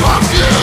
Fuck you!